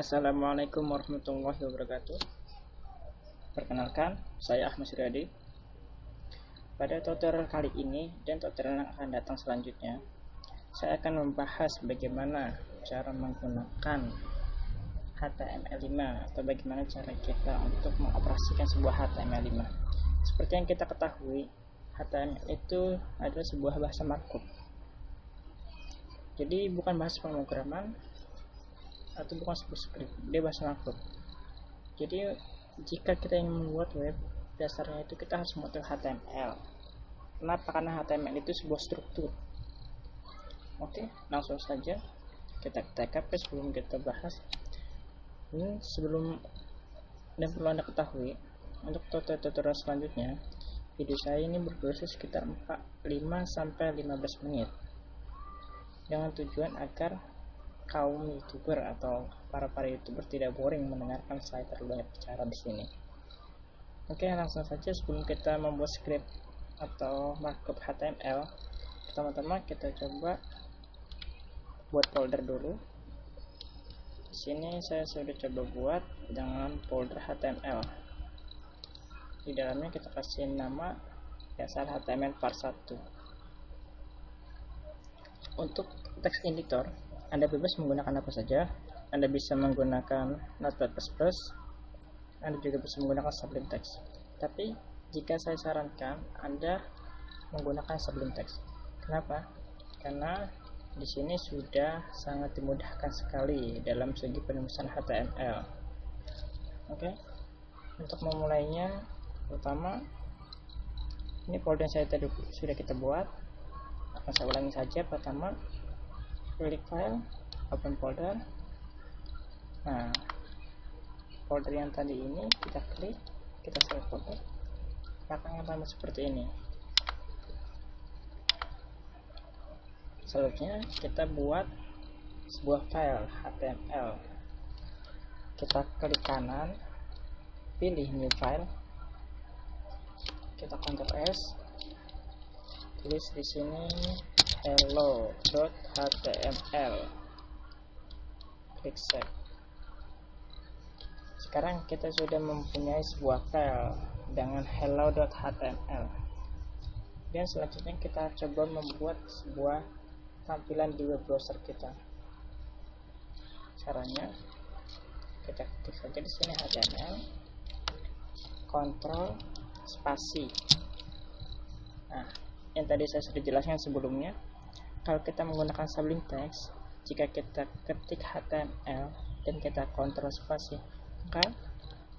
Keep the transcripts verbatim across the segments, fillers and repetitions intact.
Assalamualaikum warahmatullahi wabarakatuh. Perkenalkan, saya Ahmad Syriadi. Pada tutorial kali ini dan tutorial yang akan datang selanjutnya, saya akan membahas bagaimana cara menggunakan H T M L five atau bagaimana cara kita untuk mengoperasikan sebuah H T M L five. Seperti yang kita ketahui, H T M L itu adalah sebuah bahasa markup. Jadi bukan bahasa pemrograman atau bukan sebuah script, dia bahasa markup. Jadi jika kita ingin membuat web, dasarnya itu kita harus mengatur H T M L. Kenapa? Karena H T M L itu sebuah struktur. Oke, langsung saja kita T K P sebelum kita bahas. Ini sebelum dan perlu Anda ketahui, untuk tutorial selanjutnya, video saya ini berdurasi sekitar lima sampai lima belas menit. Dengan tujuan agar kaum youtuber atau para para youtuber tidak boring mendengarkan saya terlalu banyak bicara di sini. Oke, langsung saja sebelum kita membuat script atau markup H T M L, pertama-tama kita coba buat folder dulu. Di sini saya sudah coba buat dengan folder H T M L. Di dalamnya kita kasih nama dasar H T M L part satu. Untuk text editor, Anda bebas menggunakan apa saja. Anda bisa menggunakan Notepad Plus Plus. Anda juga bisa menggunakan Sublime Text. Tapi jika saya sarankan, Anda menggunakan Sublime Text. Kenapa? Karena di sini sudah sangat dimudahkan sekali dalam segi penulisan H T M L. Oke. Untuk memulainya, pertama ini folder yang saya tadi sudah kita buat. Akan saya ulangi saja. Pertama, klik file, open folder. Nah, folder yang tadi ini kita klik, kita select folder, akan tampil seperti ini. Selanjutnya kita buat sebuah file H T M L. Kita klik kanan, pilih new file, kita Ctrl S, tulis di sini hello dot H T M L, klik save. Sekarang kita sudah mempunyai sebuah file dengan hello dot H T M L, dan selanjutnya kita coba membuat sebuah tampilan di web browser kita. Caranya kita ketik saja di sini H T M L, Ctrl spasi. Nah, yang tadi saya sudah jelaskan sebelumnya, kalau kita menggunakan Sublime Text, jika kita ketik H T M L dan kita Ctrl spasi, maka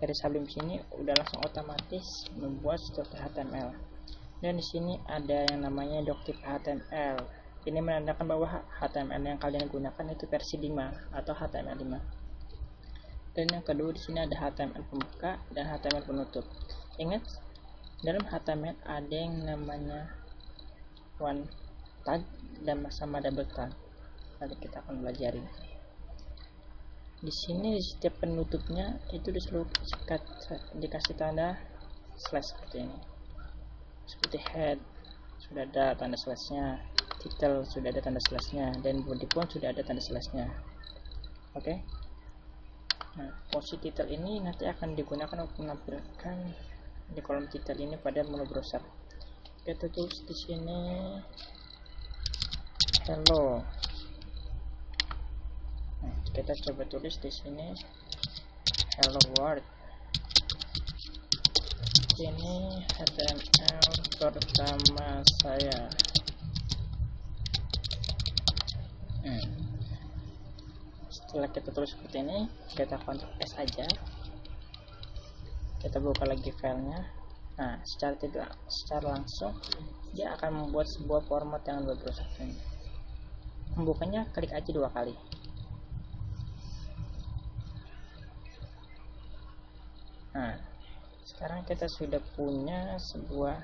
dari Sublime sini udah langsung otomatis membuat struktur H T M L. Dan di sini ada yang namanya doctype H T M L. Ini menandakan bahwa H T M L yang kalian gunakan itu versi lima atau H T M L five. Dan yang kedua di sini ada H T M L pembuka dan H T M L penutup. Ingat, dalam H T M L ada yang namanya one tag dan sama double tag. Nanti kita akan belajar di sini. Di setiap penutupnya itu disuruh dikasih tanda slash seperti ini, seperti head sudah ada tanda slashnya, title sudah ada tanda slashnya, dan body pun sudah ada tanda slashnya. Oke, okay? Nah, posisi title ini nanti akan digunakan untuk menampilkan di kolom title ini pada menu browser. Kita tulis di sini hello. Nah, kita coba tulis di sini hello world. Ini H T M L pertama saya. hmm. Setelah kita tulis seperti ini, kita Ctrl S aja, kita buka lagi filenya. Nah, secara tidak secara langsung dia akan membuat sebuah format yang web browser ini. Membukanya klik aja dua kali. Nah, sekarang kita sudah punya sebuah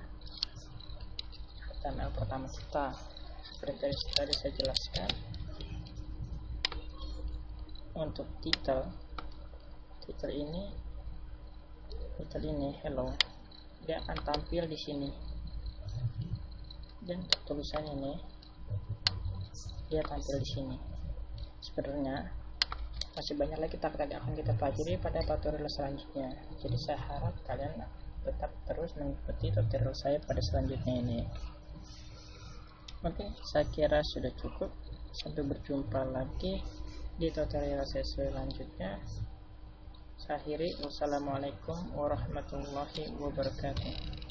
H T M L pertama kita. Seperti tadi saya jelaskan, untuk title, title ini, title ini hello, dia akan tampil di sini. Dan untuk tulisan ini, dia tampil di sini. Sebenarnya masih banyak lagi kita akan kita pelajari pada tutorial selanjutnya. Jadi saya harap kalian tetap terus mengikuti tutorial saya pada selanjutnya ini. Oke, saya kira sudah cukup. Sampai berjumpa lagi di tutorial saya selanjutnya. Saya akhiri, wassalamualaikum warahmatullahi wabarakatuh.